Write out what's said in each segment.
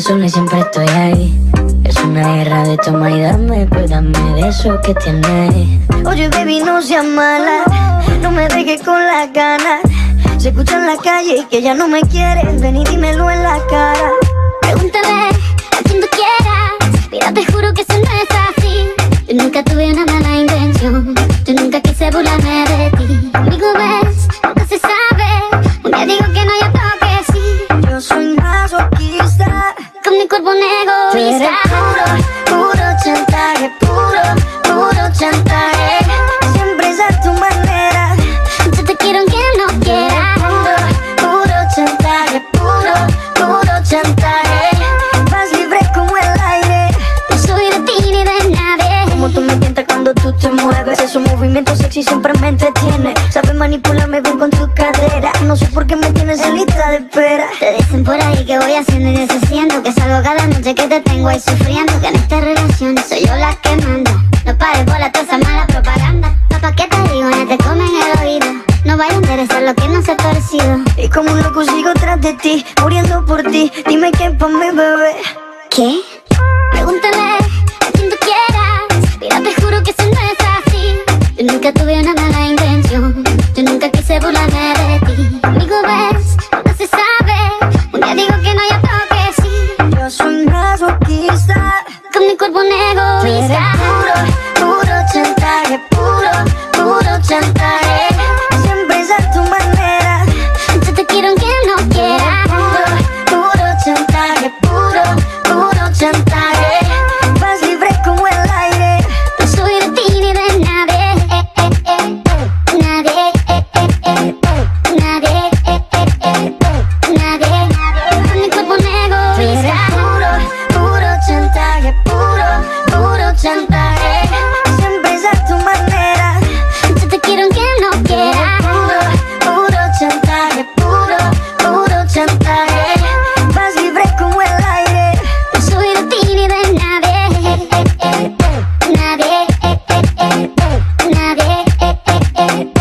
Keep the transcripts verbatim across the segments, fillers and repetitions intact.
sientes sola y siempre estoy ahí. Es una guerra de toma y dame, pues dame de eso que tienes. Oye, baby, no seas mala, no me dejes con las ganas. Se escucha en la calle y que ya no me quieres, ven y dímelo en la cara. Pregúntame a quien tú quieras, mira, te juro que eso no es así. Yo nunca tuve una mala intención, yo nunca quise burlarme de ti. Amigo, ves, nunca se sabe, un día digo que no hay otro que sí. Yo soy masoquista, con mi cuerpo un egoísta. Tú eres puro, puro chantaje, puro, puro chantaje. Siempre es a tu manera, yo te quiero aunque no quiera. Puro, puro chantaje, puro, puro chantaje. Vas libre como el aire, no soy de ti ni de nadie. Como tú me tientas cuando tú te mueves, esos movimientos sexy siempre me entretiene. Sabes manipularme bien con tu cadera, no sé por qué me tienes en lista de espera. Te dicen por ahí que voy haciendo y deshaciendo, que salgo cada noche que te tengo ahí sufriendo, que en esta relación soy yo la que manda. No pares por la taza mala propaganda. Papá, ¿qué te digo? No te comen el oído, no vaya a enderezar lo que no se ha torcido. Y como un loco sigo tras de ti, muriendo por ti, dime qué pa' mi bebé. ¿Qué? Pregúntale a quien tú quieras, mira, te juro que eso no es así. Yo nunca tuve una mala intención, yo nunca quise burlarme de ti. Amigo, ves, nunca se sabe, un día digo que no hay otro que sí. Yo soy masoquista, con mi cuerpo un egoísta. Tú eres puro, puro chantaje, puro, puro chantaje. Siempre es a tu manera, yo te quiero aunque no quiera. Puro, puro chantaje, puro, puro chantaje. Vas libre como el aire, no soy de ti ni de nadie. eh, eh, eh, eh. Nadie, eh, eh, eh. Nadie, eh, eh, eh. Nadie, con mi cuerpo un egoísta. Puro, puro chantaje, puro, puro chantaje. Siempre es a tu manera, yo te quiero aunque no quiera. Puro, puro chantaje, puro, puro chantaje. Vas libre como el aire, no soy de ti ni de nadie. Eh, eh, eh, eh. Nadie, eh, eh, eh. Nadie, eh, eh, eh.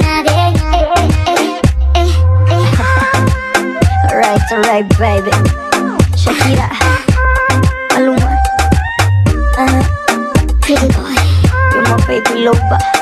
Nadie, eh, eh, eh, eh, eh. Alright, alright, baby. Shakira, Lupa, uh, Pretty Boy, you're my baby, Lupa.